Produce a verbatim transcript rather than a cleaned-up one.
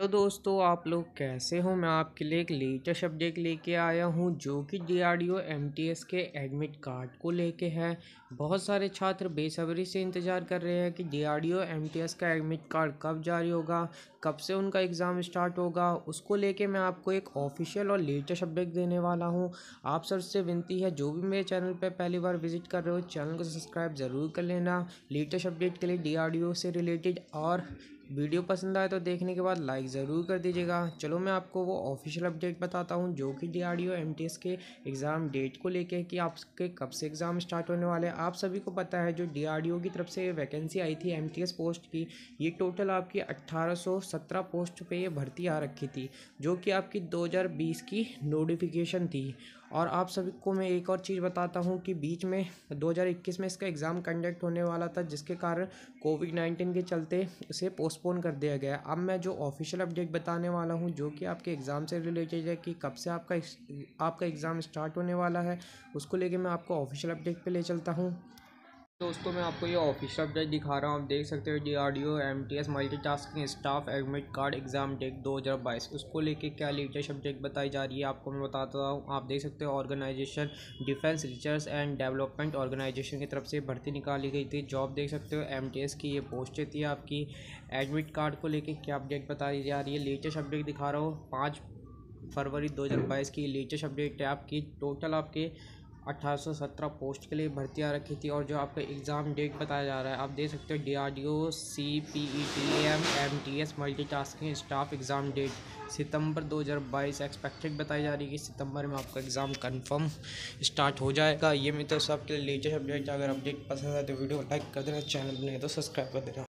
तो दोस्तों आप लोग कैसे हो। मैं आपके लिए एक लेटेस्ट अपडेट लेके आया हूं जो कि डीआरडीओ एमटीएस के एडमिट कार्ड को लेके है। बहुत सारे छात्र बेसब्री से इंतज़ार कर रहे हैं कि डीआरडीओ एमटीएस का एडमिट कार्ड कब जारी होगा, कब से उनका एग्ज़ाम स्टार्ट होगा। उसको लेके मैं आपको एक ऑफिशियल और लेटेस्ट अपडेट देने वाला हूँ। आप सर से विनती है, जो भी मेरे चैनल पर पहली बार विजिट कर रहे हो, चैनल को सब्सक्राइब ज़रूर कर लेना लेटेस्ट अपडेट के लिए डीआरडीओ से रिलेटेड। और वीडियो पसंद आए तो देखने के बाद लाइक ज़रूर कर दीजिएगा। चलो मैं आपको वो ऑफिशियल अपडेट बताता हूँ जो कि डीआरडीओ एमटीएस के एग्ज़ाम डेट को लेके कि आपके कब से एग्ज़ाम स्टार्ट होने वाले। आप सभी को पता है जो डीआरडीओ की तरफ से वैकेंसी आई थी एमटीएस पोस्ट की, ये टोटल आपकी अट्ठारह सौ सत्रह पोस्ट पे ये भर्ती आ रखी थी जो कि आपकी दो हज़ार बीस की नोटिफिकेशन थी। और आप सभी को मैं एक और चीज़ बताता हूँ कि बीच में दो हज़ार इक्कीस में इसका एग्ज़ाम कंडक्ट होने वाला था, जिसके कारण कोविड नाइन्टीन के चलते इसे पोस्टपोन कर दिया गया। अब मैं जो ऑफिशियल अपडेट बताने वाला हूँ जो कि आपके एग्ज़ाम से रिलेटेड है कि कब से आपका आपका एग्ज़ाम स्टार्ट होने वाला है, उसको लेके मैं आपको ऑफिशियल अपडेट पे ले चलता हूँ। दोस्तों मैं आपको ये ऑफिशियल अपडेट दिखा रहा हूँ, आप देख सकते हो DRDO MTS multitasking staff admit card exam date दो हज़ार बाईस। उसको लेके क्या लेटेस्ट अपडेट बताई जा रही है आपको मैं बताता हूँ। आप देख सकते हो organisation defence research and development organisation की तरफ से भर्ती निकाली गई थी। जॉब देख सकते हो एमटीएस की ये पोस्टें थी। आपकी एडमिट कार्ड को लेके क्या अपडेट बताई जा रही है लेटेस्ट अपडेट दिखा रहा हूँ। पाँच फरवरी दो हज़ार बाईस की लेटेस्ट अपडेट है। आपकी टोटल आपके अट्ठारह सौ सत्रह पोस्ट के लिए भर्ती आ रखी थी। और जो आपका एग्ज़ाम डेट बताया जा रहा है आप देख सकते हो DRDO CPETM MTS multitasking staff exam date सितंबर दो हज़ार बाईस एक्सपेक्टेड बताई जा रही है कि सितंबर में आपका एग्ज़ाम कंफर्म स्टार्ट हो जाएगा। ये मेरे तो सबके लिए लेटेस्ट अपडेट। अगर अपडेट पसंद आए तो वीडियो को लाइक कर देना, चैनल नहीं तो सब्सक्राइब कर देना।